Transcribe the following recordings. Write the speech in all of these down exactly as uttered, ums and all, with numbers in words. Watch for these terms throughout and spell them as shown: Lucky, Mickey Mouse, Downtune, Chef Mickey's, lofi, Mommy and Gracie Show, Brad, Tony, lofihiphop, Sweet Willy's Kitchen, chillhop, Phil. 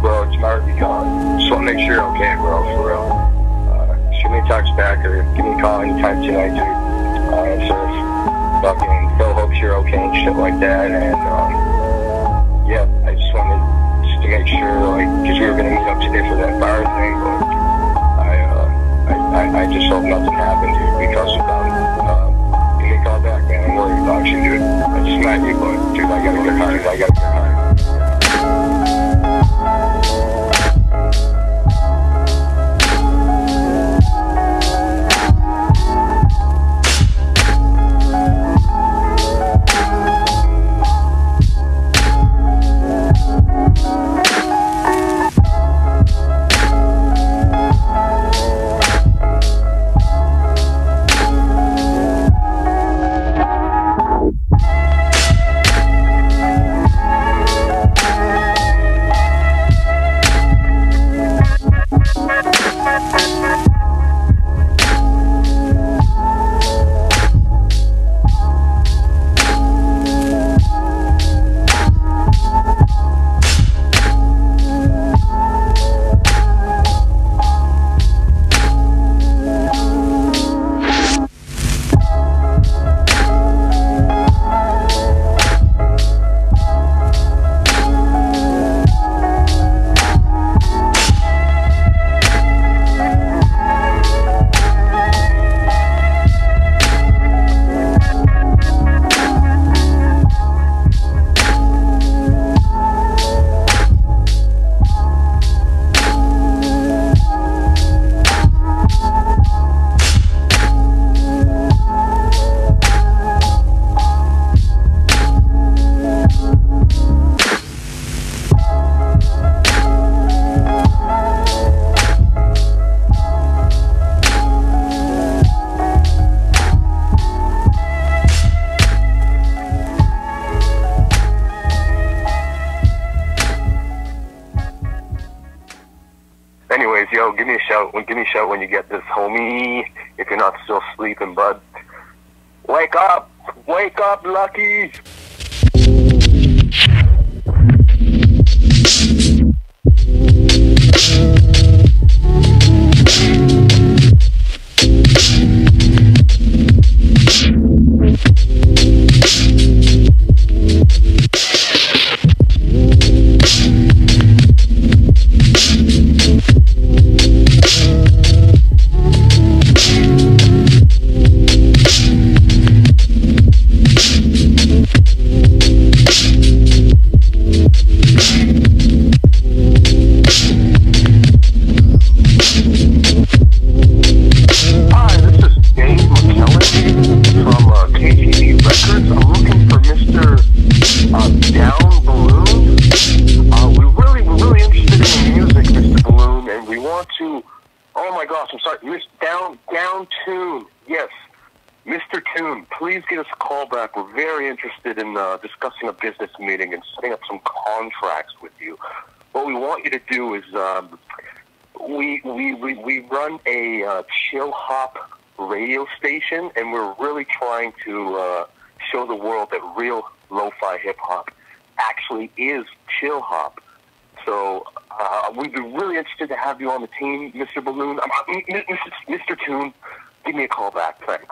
bro, it's Marky calling. Just want to make sure I'm okay, bro, for real. Uh, shoot me a text back or give me a call anytime tonight, dude. Uh, so if fucking Phil hopes you're okay and shit like that, and, um, yeah, I just wanted just to make sure, like, because we were going to meet up today for that bar thing, but I, uh, I, I, I just hope nothing happened, dude, because of them. Um, give me a call back, man. I'm worried about you, dude. I just might be, but, dude, I got to get hard. I got to get hard. When you get this, homie, if you're not still sleeping, bud. Wake up! Wake up, Lucky! Downtune, yes, Mister Tune, please get us a call back. We're very interested in uh, discussing a business meeting and setting up some contracts with you. What we want you to do is um, we, we, we, we run a uh, chill hop radio station, and we're really trying to uh, show the world that real lo-fi hip-hop actually is chill hop. So uh, we'd be really interested to have you on the team, Mister Balloon. I'm, Mister Tune, give me a call back. Thanks.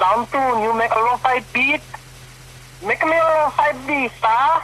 Downtune, you make a lo-fi beat. Make me a lo-fi beat, huh?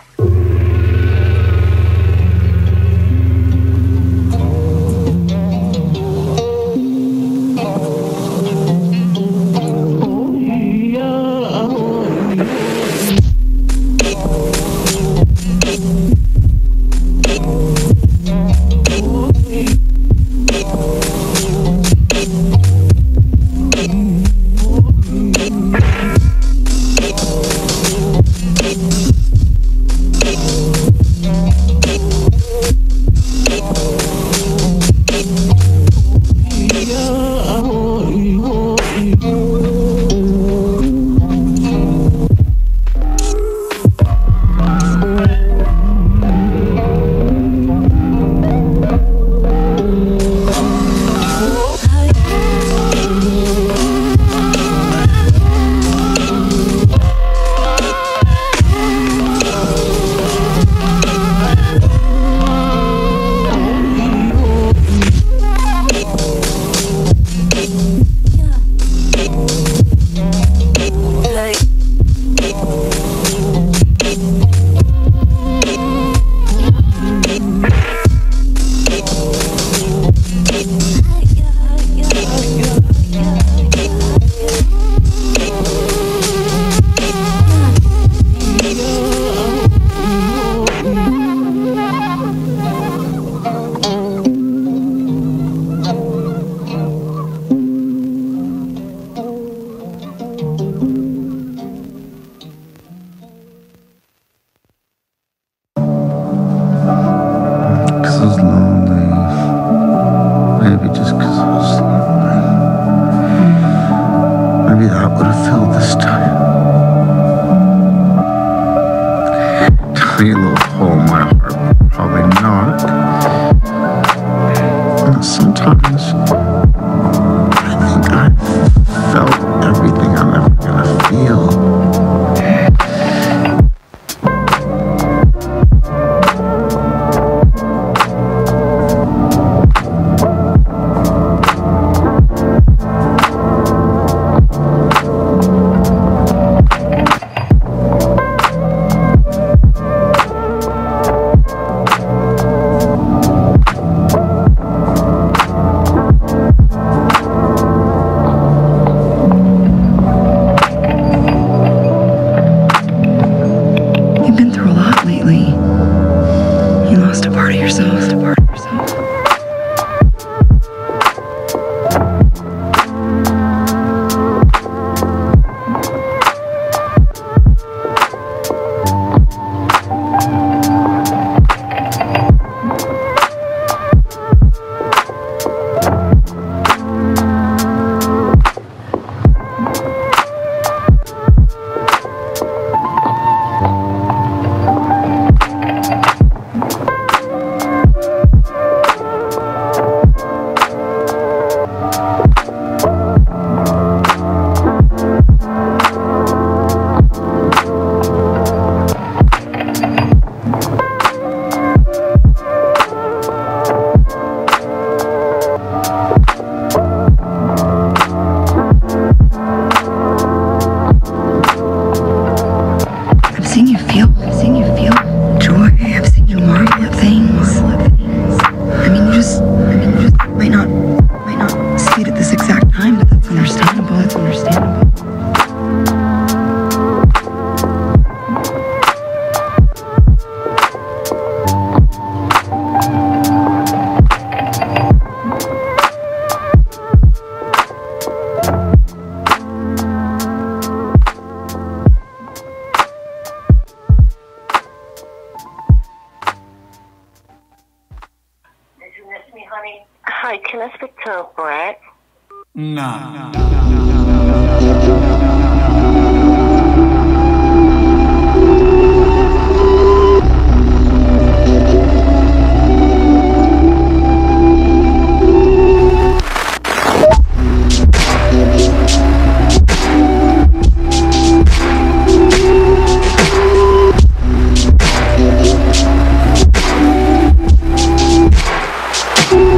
We'll be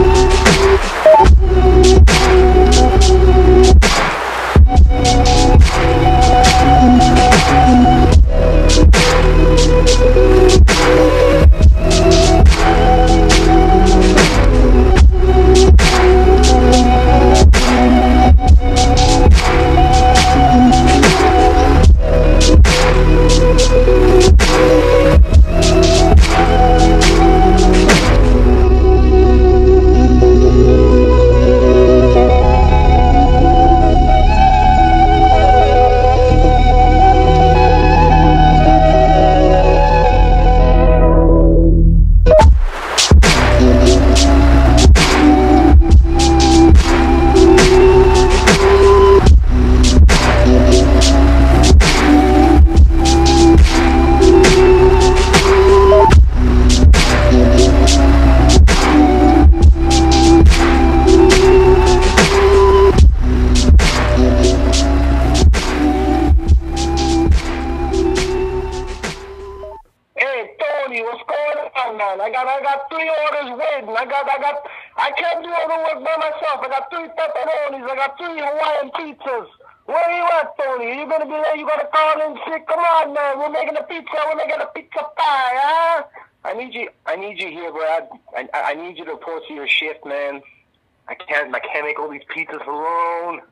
right back. down. I got I got three orders waiting. I got I got I can't do all the work by myself. I got three pepperonis. I got three Hawaiian pizzas. Where are you at, Tony? Are you gonna be there? You gonna call in sick? Come on, man. We're making a pizza. We're making a pizza pie, huh? I need you. I need you here, Brad. I I need you to report to your shift, man. I can't I can't make all these pizzas alone.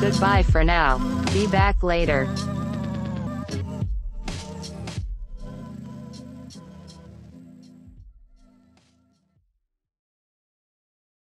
Goodbye for now, be back later.